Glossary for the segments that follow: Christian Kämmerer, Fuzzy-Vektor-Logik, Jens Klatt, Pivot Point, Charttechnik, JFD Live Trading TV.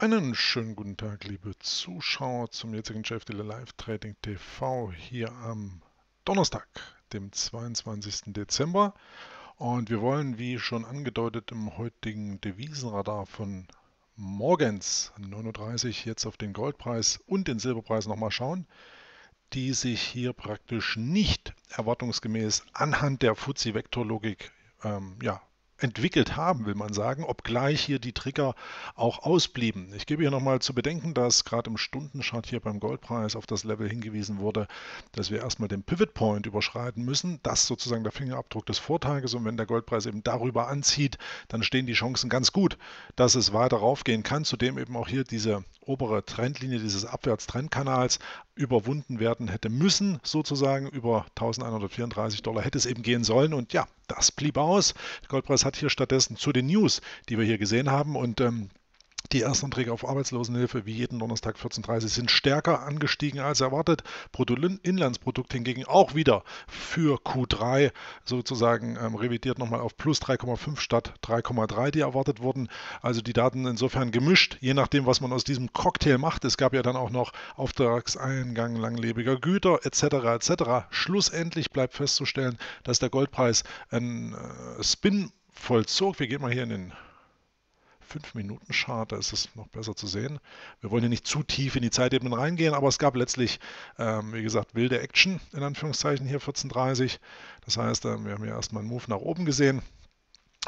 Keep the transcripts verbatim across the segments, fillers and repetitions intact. Einen schönen guten Tag, liebe Zuschauer, zum jetzigen J F D Live Trading T V hier am Donnerstag, dem zweiundzwanzigsten Dezember. Und wir wollen, wie schon angedeutet, im heutigen Devisenradar von morgens neun Uhr dreißig jetzt auf den Goldpreis und den Silberpreis nochmal schauen, die sich hier praktisch nicht erwartungsgemäß anhand der Fuzzy-Vektor-Logik ähm, ja, entwickelt haben, will man sagen, obgleich hier die Trigger auch ausblieben. Ich gebe hier nochmal zu bedenken, dass gerade im Stundenchart hier beim Goldpreis auf das Level hingewiesen wurde, dass wir erstmal den Pivot Point überschreiten müssen. Das ist sozusagen der Fingerabdruck des Vortages, und wenn der Goldpreis eben darüber anzieht, dann stehen die Chancen ganz gut, dass es weiter raufgehen kann. Zudem eben auch hier diese obere Trendlinie dieses Abwärtstrendkanals überwunden werden hätte müssen, sozusagen über eintausendeinhundertvierunddreißig Dollar hätte es eben gehen sollen, und ja, das blieb aus. Der Goldpreis hat hier stattdessen zu den News, die wir hier gesehen haben, und ähm, die Erstanträge auf Arbeitslosenhilfe wie jeden Donnerstag vierzehn Uhr dreißig sind stärker angestiegen als erwartet. Bruttoinlandsprodukt hingegen auch wieder für Q drei sozusagen ähm, revidiert nochmal auf plus drei Komma fünf statt drei Komma drei, die erwartet wurden. Also die Daten insofern gemischt, je nachdem, was man aus diesem Cocktail macht. Es gab ja dann auch noch Auftragseingang langlebiger Güter et cetera et cetera. Schlussendlich bleibt festzustellen, dass der Goldpreis einen äh, Spin vollzog. Wir gehen mal hier in den fünf Minuten Chart, da ist es noch besser zu sehen. Wir wollen hier nicht zu tief in die Zeitebenen reingehen, aber es gab letztlich, ähm, wie gesagt, wilde Action, in Anführungszeichen, hier vierzehn Uhr dreißig. Das heißt, äh, wir haben hier erstmal einen Move nach oben gesehen.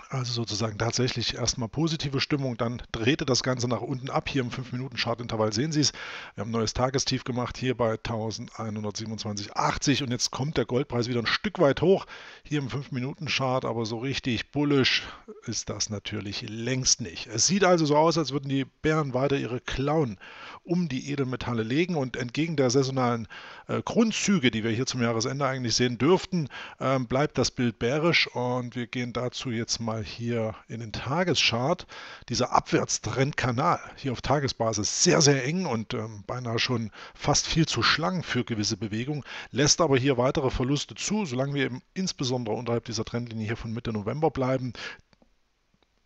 Also sozusagen tatsächlich erstmal positive Stimmung, dann drehte das Ganze nach unten ab. Hier im fünf Minuten Chart Intervall sehen Sie es. Wir haben ein neues Tagestief gemacht, hier bei eintausendeinhundertsiebenundzwanzig Komma achtzig, und jetzt kommt der Goldpreis wieder ein Stück weit hoch. Hier im fünf Minuten Chart, aber so richtig bullisch ist das natürlich längst nicht. Es sieht also so aus, als würden die Bären weiter ihre Klauen um die Edelmetalle legen, und entgegen der saisonalen äh, Grundzüge, die wir hier zum Jahresende eigentlich sehen dürften, äh, bleibt das Bild bärisch, und wir gehen dazu jetzt mal hier in den Tageschart. Dieser Abwärtstrendkanal hier auf Tagesbasis sehr, sehr eng und ähm, beinahe schon fast viel zu schlank für gewisse Bewegungen, lässt aber hier weitere Verluste zu, solange wir eben insbesondere unterhalb dieser Trendlinie hier von Mitte November bleiben.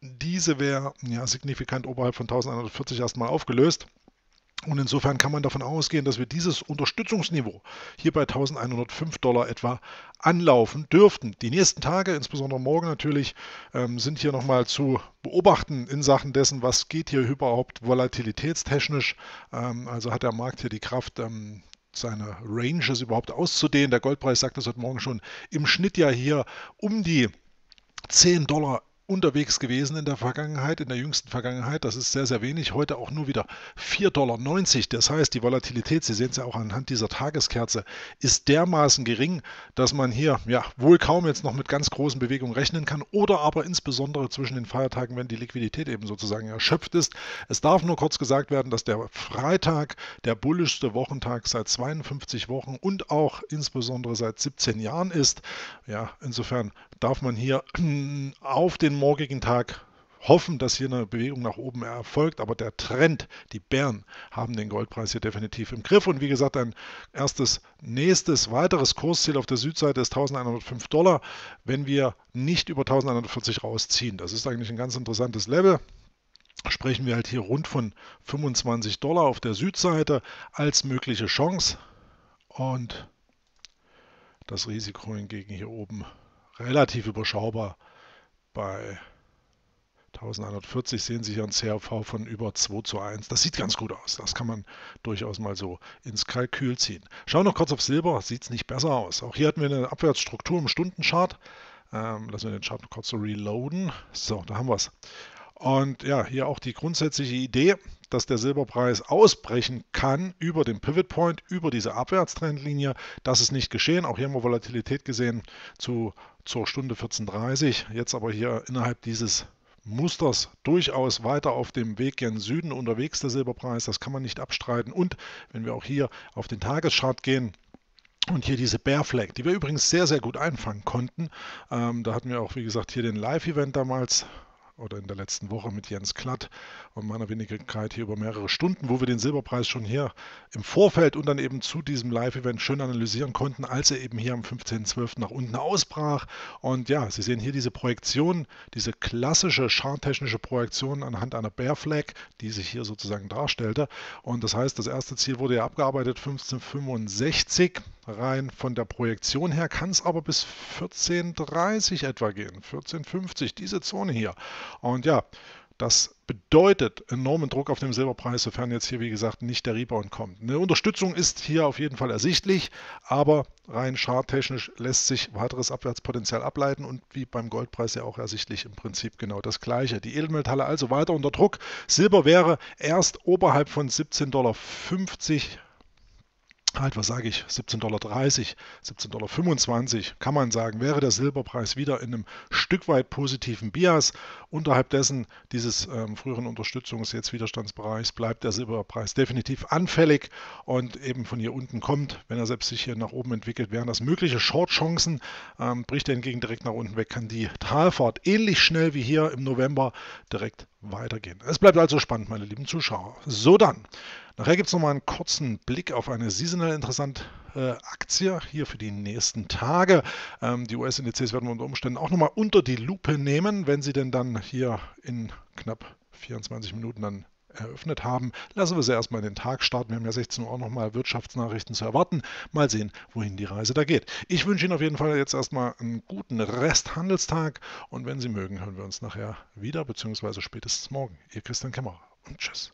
Diese wäre ja signifikant oberhalb von eintausendeinhundertvierzig erstmal aufgelöst. Und insofern kann man davon ausgehen, dass wir dieses Unterstützungsniveau hier bei eintausendeinhundertfünf Dollar etwa anlaufen dürften. Die nächsten Tage, insbesondere morgen natürlich, ähm, sind hier nochmal zu beobachten in Sachen dessen, was geht hier überhaupt volatilitätstechnisch. Ähm, also hat der Markt hier die Kraft, ähm, seine Ranges überhaupt auszudehnen. Der Goldpreis sagt das heute Morgen schon, im Schnitt ja hier um die zehn Dollar unterwegs gewesen in der Vergangenheit, in der jüngsten Vergangenheit. Das ist sehr, sehr wenig. Heute auch nur wieder vier Komma neunzig Dollar. Das heißt, die Volatilität, Sie sehen es ja auch anhand dieser Tageskerze, ist dermaßen gering, dass man hier ja wohl kaum jetzt noch mit ganz großen Bewegungen rechnen kann, oder aber insbesondere zwischen den Feiertagen, wenn die Liquidität eben sozusagen erschöpft ist. Es darf nur kurz gesagt werden, dass der Freitag der bullischste Wochentag seit zweiundfünfzig Wochen und auch insbesondere seit siebzehn Jahren ist. Ja, insofern darf man hier auf den morgigen Tag hoffen, dass hier eine Bewegung nach oben erfolgt, aber der Trend, die Bären haben den Goldpreis hier definitiv im Griff, und wie gesagt, ein erstes, nächstes, weiteres Kursziel auf der Südseite ist eintausendeinhundertfünf Dollar, wenn wir nicht über eintausendeinhundertvierzig rausziehen. Das ist eigentlich ein ganz interessantes Level. Sprechen wir halt hier rund von fünfundzwanzig Dollar auf der Südseite als mögliche Chance, und das Risiko hingegen hier oben relativ überschaubar. Bei eintausendeinhundertvierzig sehen Sie hier ein C R V von über zwei zu eins. Das sieht ganz gut aus. Das kann man durchaus mal so ins Kalkül ziehen. Schauen wir noch kurz auf Silber. Sieht es nicht besser aus. Auch hier hatten wir eine Abwärtsstruktur im Stundenchart. Ähm, lassen wir den Chart noch kurz so reloaden. So, da haben wir es. Und ja, hier auch die grundsätzliche Idee, dass der Silberpreis ausbrechen kann über den Pivot Point, über diese Abwärtstrendlinie. Das ist nicht geschehen. Auch hier haben wir Volatilität gesehen zu zur Stunde vierzehn Uhr dreißig, jetzt aber hier innerhalb dieses Musters durchaus weiter auf dem Weg gen Süden unterwegs, der Silberpreis, das kann man nicht abstreiten. Und wenn wir auch hier auf den Tageschart gehen und hier diese Bear Flag, die wir übrigens sehr, sehr gut einfangen konnten, ähm, da hatten wir auch, wie gesagt, hier den Live-Event damals oder in der letzten Woche mit Jens Klatt und meiner Wenigkeit hier über mehrere Stunden, wo wir den Silberpreis schon hier im Vorfeld und dann eben zu diesem Live-Event schön analysieren konnten, als er eben hier am fünfzehnten zwölften nach unten ausbrach. Und ja, Sie sehen hier diese Projektion, diese klassische charttechnische Projektion anhand einer Bear Flag, die sich hier sozusagen darstellte. Und das heißt, das erste Ziel wurde ja abgearbeitet, fünfzehn fünfundsechzig. Rein von der Projektion her kann es aber bis vierzehn dreißig etwa gehen, vierzehn fünfzig, diese Zone hier. Und ja, das bedeutet enormen Druck auf dem Silberpreis, sofern jetzt hier, wie gesagt, nicht der Rebound kommt. Eine Unterstützung ist hier auf jeden Fall ersichtlich, aber rein charttechnisch lässt sich weiteres Abwärtspotenzial ableiten und wie beim Goldpreis ja auch ersichtlich im Prinzip genau das Gleiche. Die Edelmetalle also weiter unter Druck. Silber wäre erst oberhalb von siebzehn Komma fünfzig Dollar halt, was sage ich, siebzehn Komma dreißig Dollar, siebzehn Komma fünfundzwanzig Dollar, kann man sagen, wäre der Silberpreis wieder in einem Stück weit positiven Bias. Unterhalb dessen, dieses ähm, früheren Unterstützungs- jetzt Widerstandsbereichs, bleibt der Silberpreis definitiv anfällig und eben von hier unten kommt, wenn er selbst sich hier nach oben entwickelt, wären das mögliche Short-Chancen. Ähm, bricht er hingegen direkt nach unten weg, kann die Talfahrt ähnlich schnell wie hier im November direkt weitergehen. Es bleibt also spannend, meine lieben Zuschauer. So, dann. Nachher gibt es nochmal einen kurzen Blick auf eine saisonal interessante äh, Aktie hier für die nächsten Tage. Ähm, die U S-Indizes werden wir unter Umständen auch nochmal unter die Lupe nehmen, wenn sie denn dann hier in knapp vierundzwanzig Minuten dann eröffnet haben. Lassen wir sie erstmal in den Tag starten. Wir haben ja sechzehn Uhr auch nochmal Wirtschaftsnachrichten zu erwarten. Mal sehen, wohin die Reise da geht. Ich wünsche Ihnen auf jeden Fall jetzt erstmal einen guten Resthandelstag und wenn Sie mögen, hören wir uns nachher wieder, beziehungsweise spätestens morgen. Ihr Christian Kämmerer und tschüss.